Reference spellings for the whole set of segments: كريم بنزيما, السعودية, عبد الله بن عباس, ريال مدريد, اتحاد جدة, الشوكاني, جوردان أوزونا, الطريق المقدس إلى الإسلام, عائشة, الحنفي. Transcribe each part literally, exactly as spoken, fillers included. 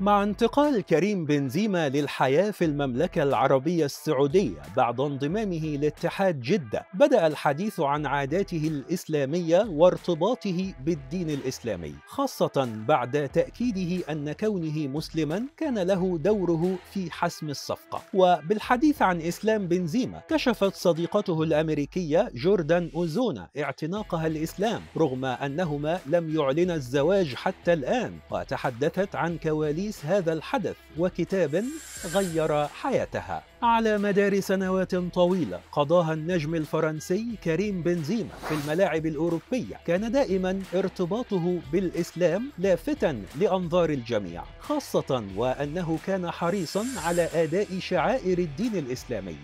مع انتقال كريم بنزيما للحياة في المملكة العربية السعودية بعد انضمامه لاتحاد جدة، بدأ الحديث عن عاداته الإسلامية وارتباطه بالدين الإسلامي، خاصة بعد تأكيده أن كونه مسلما كان له دوره في حسم الصفقة. وبالحديث عن إسلام بنزيما، كشفت صديقته الأمريكية جوردان أوزونا اعتناقها الإسلام رغم أنهما لم يعلنا الزواج حتى الآن، وتحدثت عن كواليس هذا الحدث وكتاب غير حياتها. على مدار سنوات طويلة قضاها النجم الفرنسي كريم بنزيما في الملاعب الأوروبية، كان دائما ارتباطه بالإسلام لافتا لأنظار الجميع، خاصة وأنه كان حريصا على أداء شعائر الدين الإسلامي.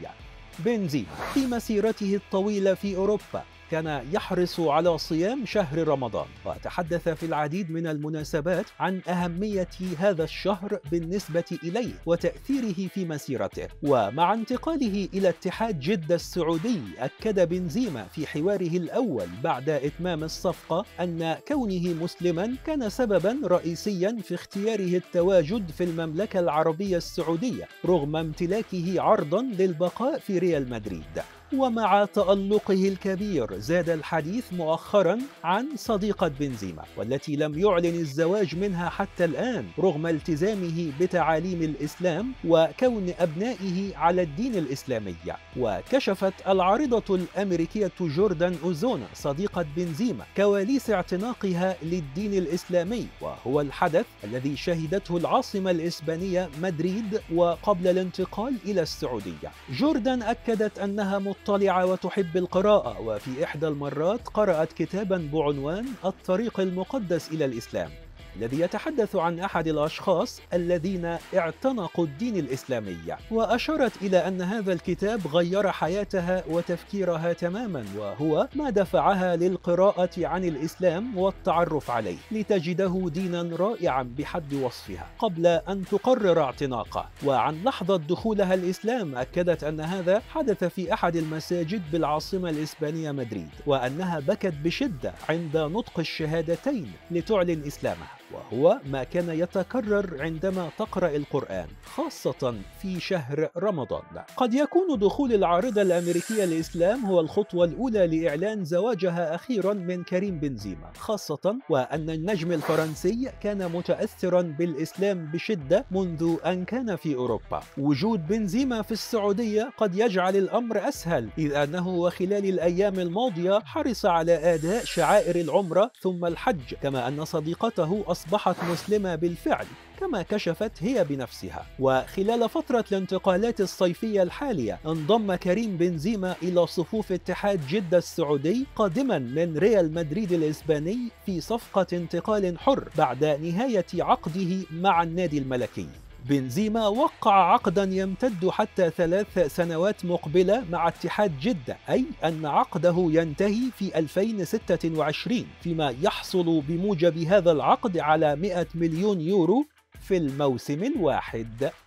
بنزيما في مسيرته الطويلة في أوروبا كان يحرص على صيام شهر رمضان، وتحدث في العديد من المناسبات عن أهمية هذا الشهر بالنسبة إليه وتأثيره في مسيرته. ومع انتقاله إلى اتحاد جدة السعودي، أكد بنزيما في حواره الأول بعد إتمام الصفقة أن كونه مسلما كان سببا رئيسيا في اختياره التواجد في المملكة العربية السعودية رغم امتلاكه عرضا للبقاء في ريال مدريد. ومع تألقه الكبير، زاد الحديث مؤخرا عن صديقة بنزيما والتي لم يعلن الزواج منها حتى الآن رغم التزامه بتعاليم الإسلام وكون أبنائه على الدين الإسلامي. وكشفت العارضة الأمريكية جوردان أوزونا صديقة بنزيما كواليس اعتناقها للدين الإسلامي، وهو الحدث الذي شهدته العاصمة الإسبانية مدريد وقبل الانتقال إلى السعودية. جوردان أكدت أنها مطلعة وتحب القراءة، وفي إحدى المرات قرأت كتابا بعنوان الطريق المقدس إلى الاسلام، الذي يتحدث عن أحد الأشخاص الذين اعتنقوا الدين الإسلامي، وأشارت إلى أن هذا الكتاب غير حياتها وتفكيرها تماما، وهو ما دفعها للقراءة عن الإسلام والتعرف عليه لتجده دينا رائعا بحد وصفها قبل أن تقرر اعتناقه. وعن لحظة دخولها الإسلام، أكدت أن هذا حدث في أحد المساجد بالعاصمة الإسبانية مدريد، وأنها بكت بشدة عند نطق الشهادتين لتعلن إسلامها، وهو ما كان يتكرر عندما تقرأ القرآن خاصة في شهر رمضان. قد يكون دخول العارضة الأمريكية للإسلام هو الخطوة الأولى لإعلان زواجها أخيرا من كريم بنزيما، خاصة وأن النجم الفرنسي كان متأثرا بالإسلام بشدة منذ أن كان في أوروبا. وجود بنزيما في السعودية قد يجعل الأمر أسهل، إذ أنه وخلال الأيام الماضية حرص على أداء شعائر العمرة ثم الحج، كما أن صديقته أصبحت مسلمة بالفعل كما كشفت هي بنفسها. وخلال فترة الانتقالات الصيفية الحالية، انضم كريم بنزيما إلى صفوف اتحاد جدة السعودي قادما من ريال مدريد الإسباني في صفقة انتقال حر بعد نهاية عقده مع النادي الملكي. بنزيما وقع عقدا يمتد حتى ثلاث سنوات مقبلة مع اتحاد جدة، أي أن عقده ينتهي في ألفين وستة وعشرين، فيما يحصل بموجب هذا العقد على مئة مليون يورو في الموسم الواحد.